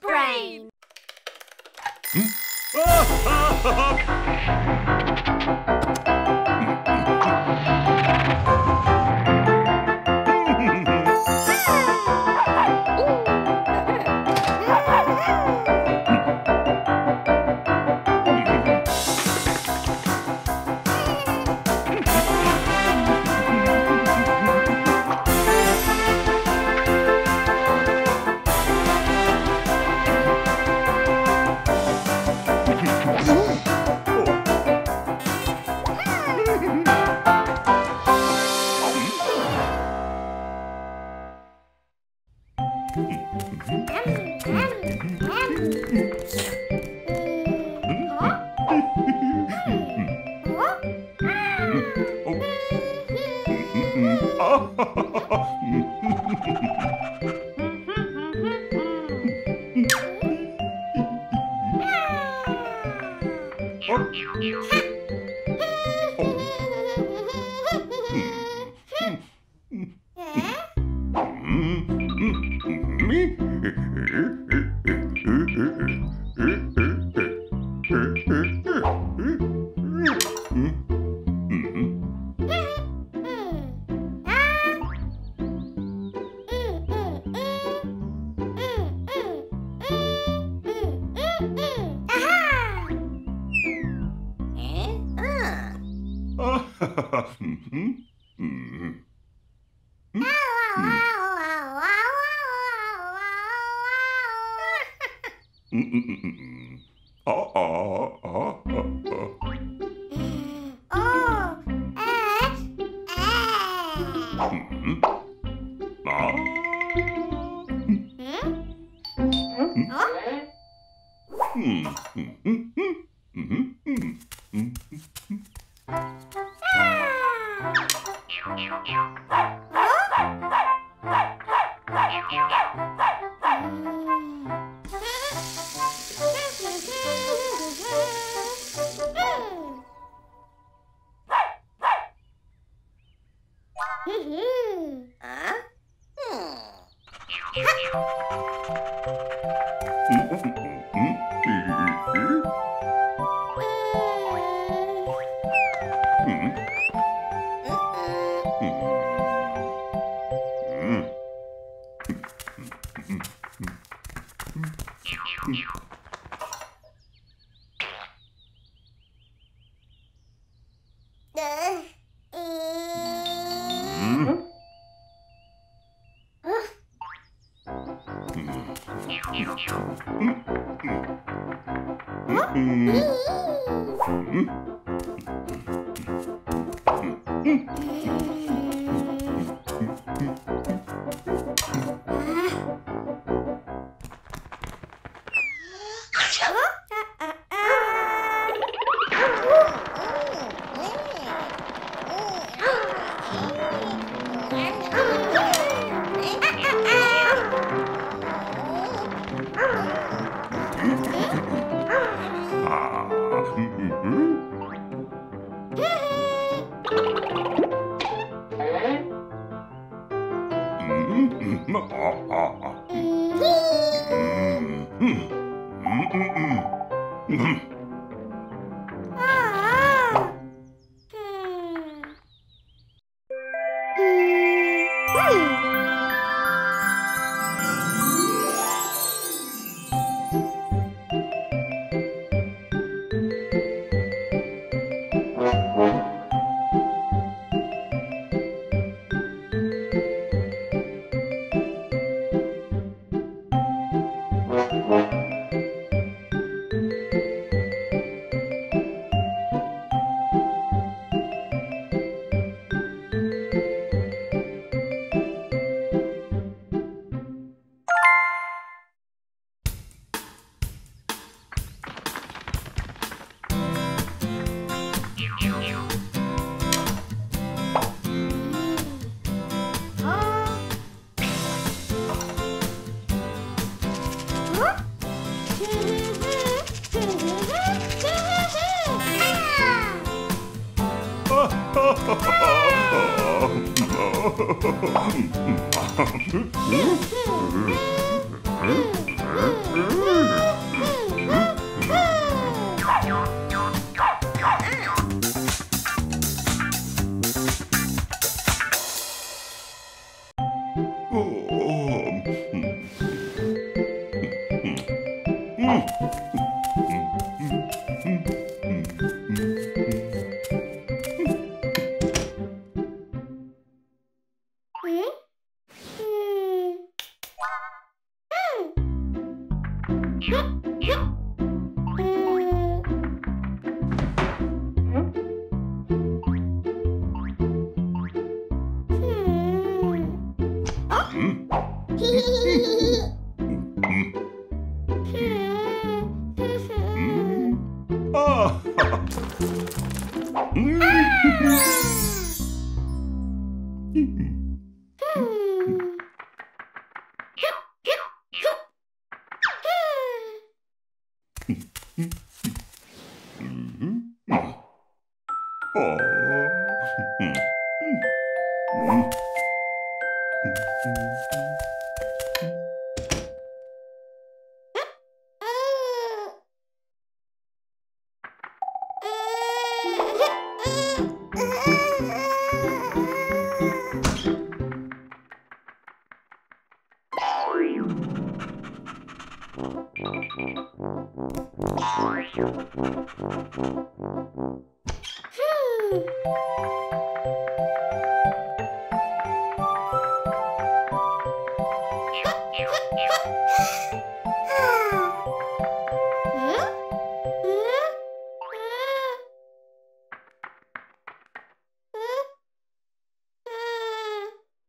brain.